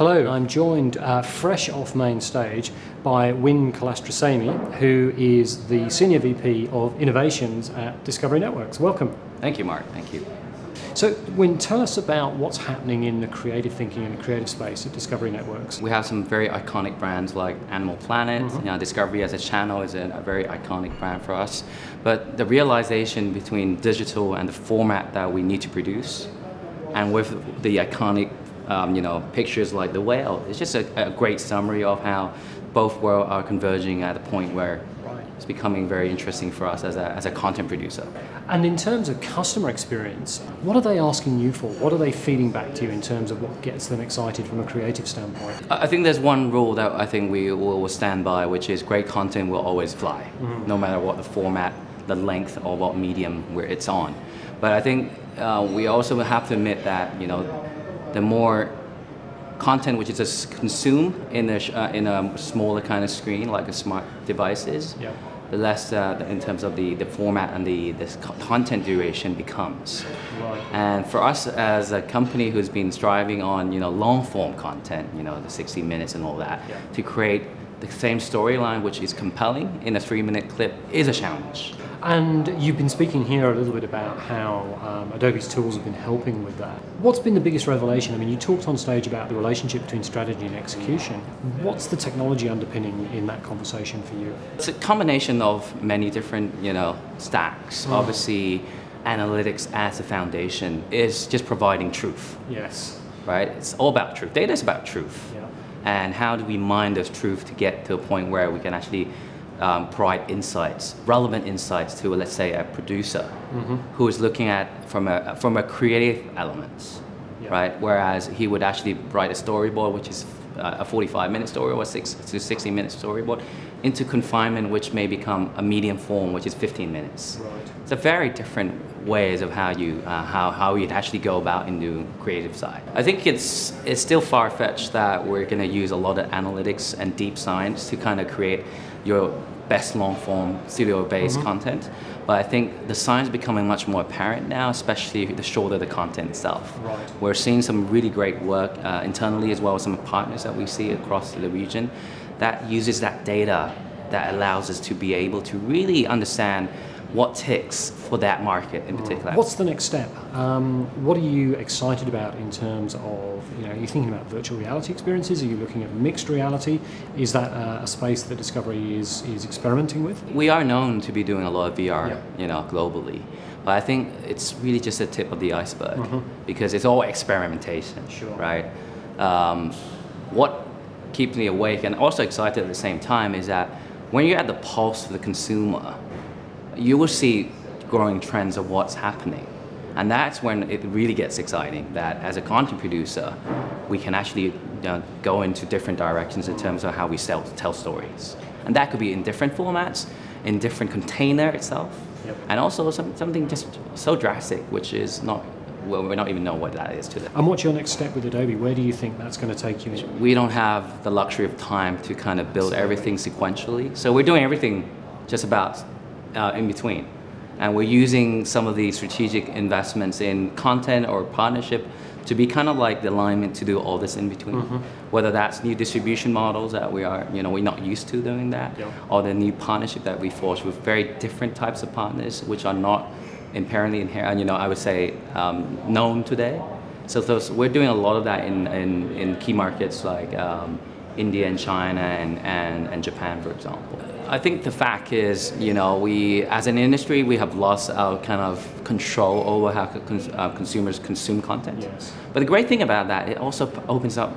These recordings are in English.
Hello, I'm joined fresh off main stage by Win Kolasastraseni, who is the Senior VP of Innovations at Discovery Networks. Welcome. Thank you, Mark. Thank you. So, Win, tell us about what's happening in the creative thinking and the creative space at Discovery Networks. We have some very iconic brands like Animal Planet. Mm-hmm. You know, Discovery as a channel is a very iconic brand for us. But the realization between digital and the format that we need to produce, and with the iconic pictures like the whale, it's just a great summary of how both worlds are converging at a point where it's becoming very interesting for us as a content producer. And in terms of customer experience, what are they asking you for? What are they feeding back to you in terms of what gets them excited from a creative standpoint? I think there's one rule that I think we will stand by, which is great content will always fly, no matter what the format, the length, or what medium where it's on. But I think we also have to admit that, you know, the more content which is just consumed in a smaller kind of screen, like a smart devices, the less in terms of the format and the content duration becomes. Right. And for us as a company who's been striving on, you know, long form content, you know, the 60 minutes and all that, to create the same storyline which is compelling in a 3-minute clip is a challenge. And you've been speaking here a little bit about how Adobe's tools have been helping with that. What's been the biggest revelation? I mean, you talked on stage about the relationship between strategy and execution. What's the technology underpinning in that conversation for you? It's a combination of many different, you know, stacks. Obviously, analytics as a foundation is just providing truth. Yes. Right? It's all about truth. Data is about truth. Yeah. And how do we mine this truth to get to a point where we can actually provide insights, relevant insights to, let's say, a producer who is looking at from a creative element, right? Whereas he would actually write a storyboard, which is a 45-minute story or a 6 to 60-minute storyboard, into confinement, which may become a medium form, which is 15 minutes. Right. It's a very different ways of how you you'd actually go about in the creative side. I think it's still far-fetched that we're going to use a lot of analytics and deep science to kind of create your best long-form studio-based content, but I think the science is becoming much more apparent now, especially the shorter the content itself. Right. We're seeing some really great work internally as well as some partners that we see across the region that uses that data that allows us to be able to really understand what ticks for that market in particular. What's the next step? What are you excited about in terms of, you know, are you thinking about virtual reality experiences? Are you looking at mixed reality? Is that a space that Discovery is experimenting with? We are known to be doing a lot of VR, you know, globally. But I think it's really just the tip of the iceberg because it's all experimentation, right? What keeps me awake and also excited at the same time is that when you're at the pulse of the consumer, you will see growing trends of what's happening. And that's when it really gets exciting, that as a content producer, we can actually, you know, go into different directions in terms of how we tell stories. And that could be in different formats, in different container itself, and also something just so drastic, which is not, well, we don't even know what that is today. And what's your next step with Adobe? Where do you think that's going to take you? We don't have the luxury of time to kind of build everything sequentially. So we're doing everything just about in between, and we're using some of the strategic investments in content or partnership to be kind of like the alignment to do all this in between, whether that's new distribution models that we are, you know, we're not used to doing that, or the new partnership that we forge with very different types of partners which are not inherently you know, I would say known today. So those, we're doing a lot of that in key markets like India and China and Japan, for example. I think the fact is, you know, we as an industry, we have lost our kind of control over how consumers consume content. Yes. But the great thing about that, it also opens up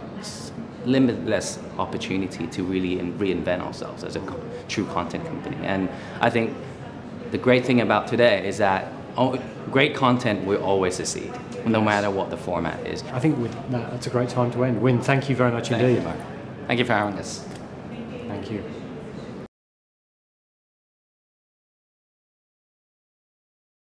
limitless opportunity to really reinvent ourselves as a true content company. And I think the great thing about today is that great content will always succeed, no matter what the format is. I think with that, that's a great time to end. Win, thank you very much indeed. Thank you, Mark. Thank you for having us. Thank you.